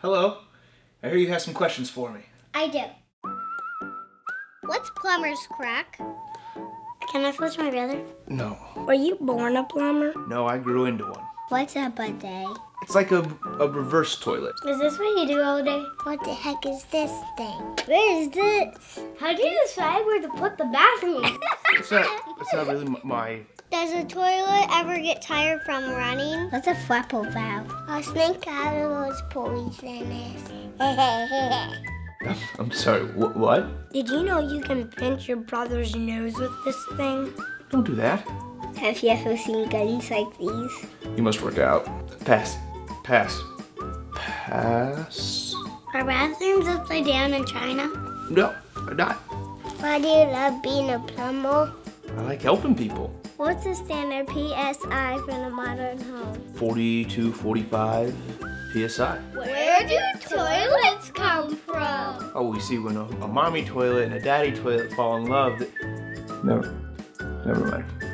Hello. I hear you have some questions for me. I do. What's plumber's crack? Can I flush my brother? No. Were you born a plumber? No, I grew into one. What's a bidet? It's like a reverse toilet. Is this what you do all day? What the heck is this thing? Where is this? How do you decide where to put the bathroom? It's not really my... Does a toilet ever get tired from running? What's a Flepple valve? A snake out of those poisonous. I'm sorry, what? Did you know you can pinch your brother's nose with this thing? Don't do that. Have you ever seen guns like these? You must work out. Pass. Are bathrooms upside down in China? No, they're not. Why do you love being a plumber? I like helping people. What's the standard PSI for the modern home? 42, 45 PSI. Where do toilets come from? Oh, we see when a mommy toilet and a daddy toilet fall in love. Never mind.